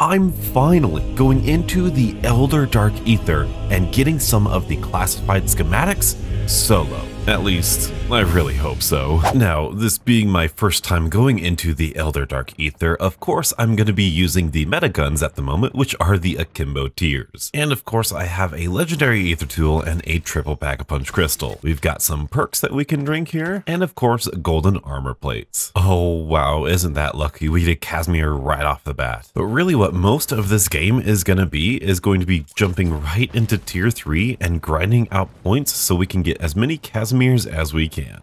I'm finally going into the Elder Dark Aether and getting some of the classified schematics solo. At least, I really hope so. Now, this being my first time going into the Elder Dark Aether, of course I'm going to be using the meta guns at the moment, which are the Akimbo tiers. And of course I have a legendary Aether tool and a triple pack-a-punch crystal. We've got some perks that we can drink here, and of course golden armor plates. Oh wow, isn't that lucky? We get Casimir right off the bat. But really what most of this game is going to be jumping right into tier 3 and grinding out points so we can get as many Casimirs as we can.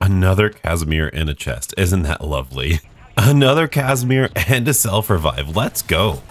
Another Casimir in a chest, isn't that lovely? Another Casimir and a self revive, let's go.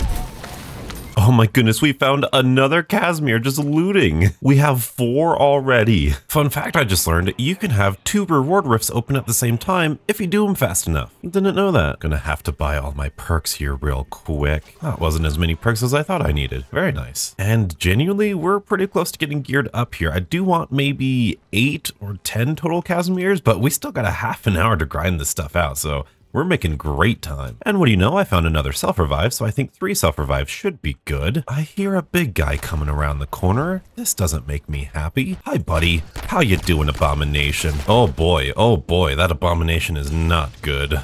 Oh my goodness, we found another Casimir just looting. We have 4 already. Fun fact I just learned, you can have 2 reward rifts open at the same time if you do them fast enough. Didn't know that. Gonna have to buy all my perks here real quick. That wasn't as many perks as I thought I needed. Very nice. And genuinely, we're pretty close to getting geared up here. I do want maybe 8 or 10 total Casimirs, but we still got a half an hour to grind this stuff out, so we're making great time. And what do you know, I found another self-revive, so I think 3 self-revives should be good. I hear a big guy coming around the corner. This doesn't make me happy. Hi, buddy. How you doing, Abomination? Oh boy, that Abomination is not good.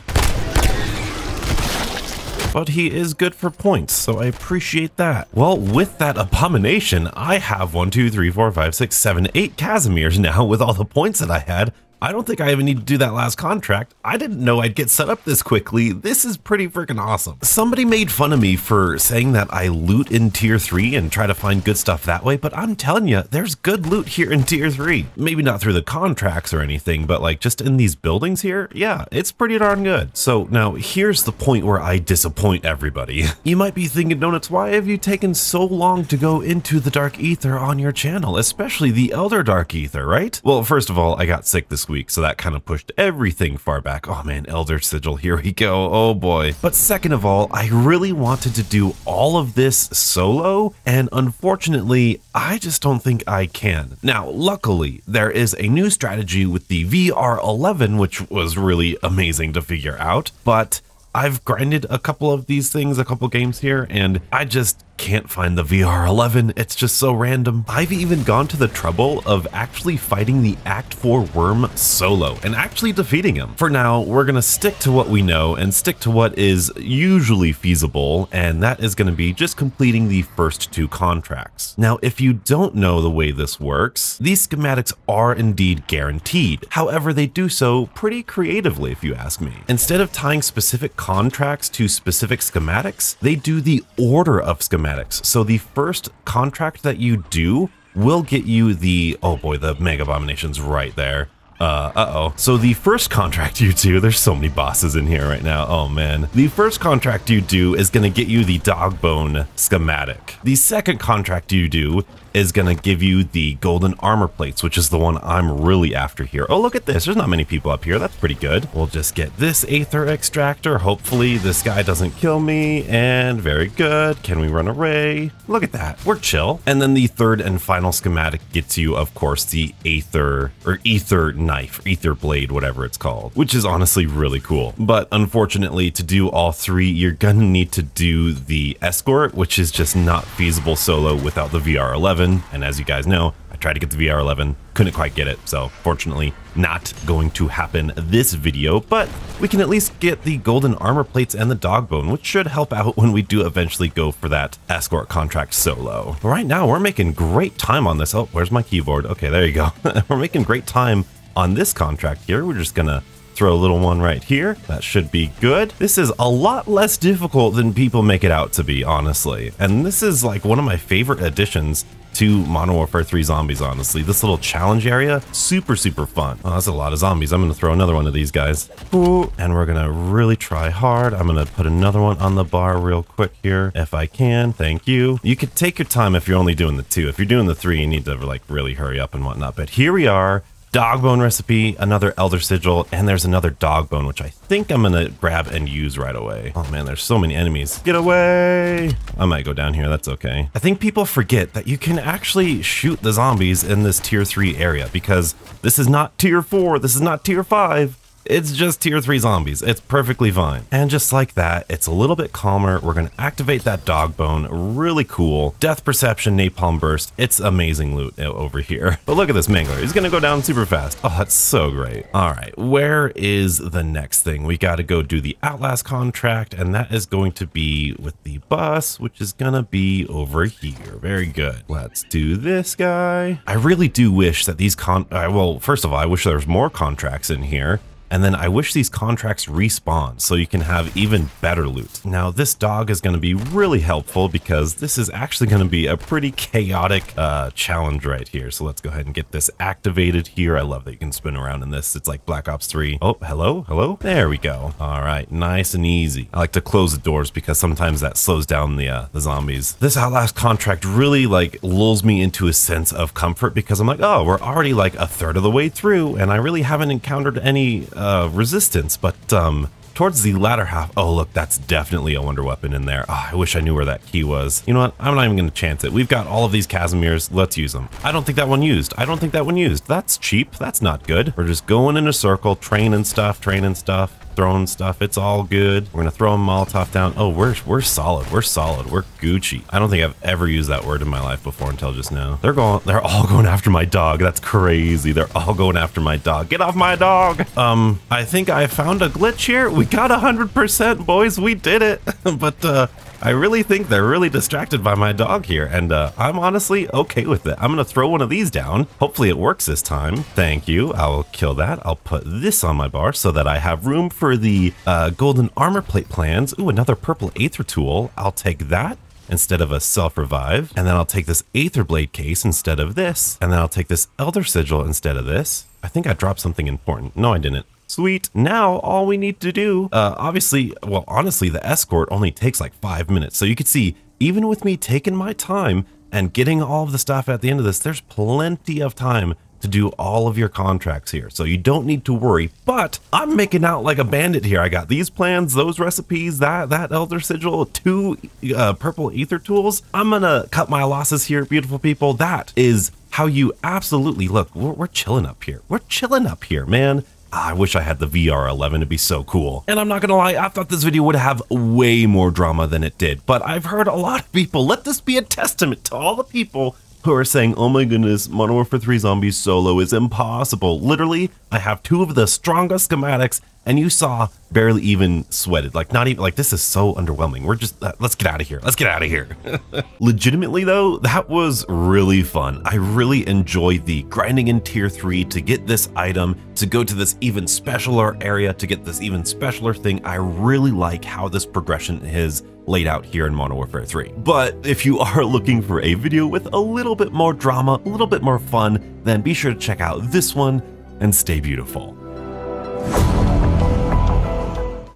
But he is good for points, so I appreciate that. Well, with that Abomination, I have 1, 2, 3, 4, 5, 6, 7, 8 Casimirs now with all the points that I had. I don't think I even need to do that last contract. I didn't know I'd get set up this quickly. This is pretty freaking awesome. Somebody made fun of me for saying that I loot in tier 3 and try to find good stuff that way, but I'm telling you, there's good loot here in tier 3. Maybe not through the contracts or anything, but like just in these buildings here, yeah, it's pretty darn good. So now here's the point where I disappoint everybody. You might be thinking, Donuts, why have you taken so long to go into the Dark Aether on your channel, especially the Elder Dark Aether, right? Well, first of all, I got sick this week, so that kind of pushed everything far back. Oh man, Elder Sigil, here we go, oh boy. But second of all, I really wanted to do all of this solo, and unfortunately, I just don't think I can. Now, luckily, there is a new strategy with the VR11, which was really amazing to figure out, but I've grinded a couple of these things, a couple games here, and I just can't find the VR11. It's just so random. I've even gone to the trouble of actually fighting the Act 4 Wyrm solo and actually defeating him. For now, we're gonna stick to what we know and stick to what is usually feasible, and that is gonna be just completing the first 2 contracts. Now, if you don't know the way this works, these schematics are indeed guaranteed. However, they do so pretty creatively, if you ask me. Instead of tying specific contracts to specific schematics, they do the order of schematics. So the first contract that you do will get you the, oh boy, the Mega Abomination's right there. So the first contract you do, there's so many bosses in here right now, oh man. The first contract you do is gonna get you the Dog Bone Schematic. The second contract you do is gonna give you the golden armor plates, which is the one I'm really after here. Oh, look at this, there's not many people up here, that's pretty good. We'll just get this Aether Extractor, hopefully this guy doesn't kill me, and very good. Can we run away? Look at that, we're chill. And then the third and final schematic gets you, of course, the Aether, or Aether Knife, Aether Blade, whatever it's called, which is honestly really cool. But unfortunately, to do all 3, you're gonna need to do the escort, which is just not feasible solo without the VR11. And as you guys know, I tried to get the VR11, couldn't quite get it, so fortunately not going to happen this video, but we can at least get the golden armor plates and the dog bone, which should help out when we do eventually go for that escort contract solo. But right now, we're making great time on this. Oh, where's my keyboard? Okay, there you go. We're making great time on this contract here. We're just gonna throw a little one right here. That should be good. This is a lot less difficult than people make it out to be, honestly. And this is like one of my favorite additions to Modern Warfare 3 zombies, honestly. This little challenge area, super, super fun. Oh, that's a lot of zombies. I'm gonna throw another one of these guys. Ooh, and we're gonna really try hard. I'm gonna put another one on the bar real quick here, if I can, thank you. You could take your time if you're only doing the 2. If you're doing the 3, you need to like really hurry up and whatnot. But here we are, dog bone recipe, another elder sigil, and there's another dog bone, which I think I'm gonna grab and use right away. Oh man, there's so many enemies. Get away! I might go down here, that's okay. I think people forget that you can actually shoot the zombies in this tier 3 area because this is not tier 4, this is not tier 5. It's just tier 3 zombies, it's perfectly fine. And just like that, it's a little bit calmer. We're gonna activate that dog bone, really cool. Death Perception, Napalm Burst, it's amazing loot over here. But look at this Mangler, he's gonna go down super fast. Oh, that's so great. All right, where is the next thing? We gotta go do the Outlast contract, and that is going to be with the bus, which is gonna be over here. Very good. Let's do this guy. I really do wish that these well, first of all, I wish there was more contracts in here. And then I wish these contracts respawn so you can have even better loot. Now this dog is going to be really helpful because this is actually going to be a pretty chaotic challenge right here. So let's go ahead and get this activated here. I love that you can spin around in this. It's like Black Ops 3. Oh, hello, hello. There we go. All right, nice and easy. I like to close the doors because sometimes that slows down the zombies. This Outlast contract really like lulls me into a sense of comfort because I'm like, oh, we're already like a third of the way through and I really haven't encountered any resistance, but towards the latter half, oh look, that's definitely a wonder weapon in there. Oh, I wish I knew where that key was. You know what, I'm not even gonna chance it. We've got all of these Casimirs, let's use them. I don't think that one used, I don't think that one used. That's cheap, that's not good. We're just going in a circle, training stuff, throwing stuff, it's all good. We're gonna throw a Molotov down. Oh, we're solid, we're solid, we're Gucci. I don't think I've ever used that word in my life before until just now. They're all going after my dog, that's crazy. They're all going after my dog, get off my dog. I think I found a glitch here. We got 100%, boys, we did it. But I really think they're really distracted by my dog here, and I'm honestly okay with it. I'm gonna throw one of these down. Hopefully it works this time. Thank you, I will kill that. I'll put this on my bar so that I have room for the golden armor plate plans. Ooh, another purple Aether tool. I'll take that instead of a self-revive. And then I'll take this Aether Blade case instead of this. And then I'll take this Elder Sigil instead of this. I think I dropped something important. No, I didn't. Sweet. Now all we need to do, obviously, well, honestly, the escort only takes like 5 minutes. So you can see, even with me taking my time and getting all of the stuff at the end of this, there's plenty of time to do all of your contracts here. So you don't need to worry, but I'm making out like a bandit here. I got these plans, those recipes, that Elder Sigil, two purple Aether tools. I'm gonna cut my losses here, beautiful people. That is how you absolutely look. We're chilling up here. We're chilling up here, man. I wish I had the VR11, it'd be so cool. And I'm not gonna lie, I thought this video would have way more drama than it did, but I've heard a lot of people, let this be a testament to all the people who are saying, oh my goodness, Modern Warfare 3 Zombies solo is impossible. Literally, I have two of the strongest schematics and you saw barely even sweated. Like not even, like this is so underwhelming. We're just, let's get out of here. Let's get out of here. Legitimately though, that was really fun. I really enjoyed the grinding in tier 3 to get this item, to go to this even specialer area, to get this even specialer thing. I really like how this progression is laid out here in Modern Warfare 3. But if you are looking for a video with a little bit more drama, a little bit more fun, then be sure to check out this one and stay beautiful.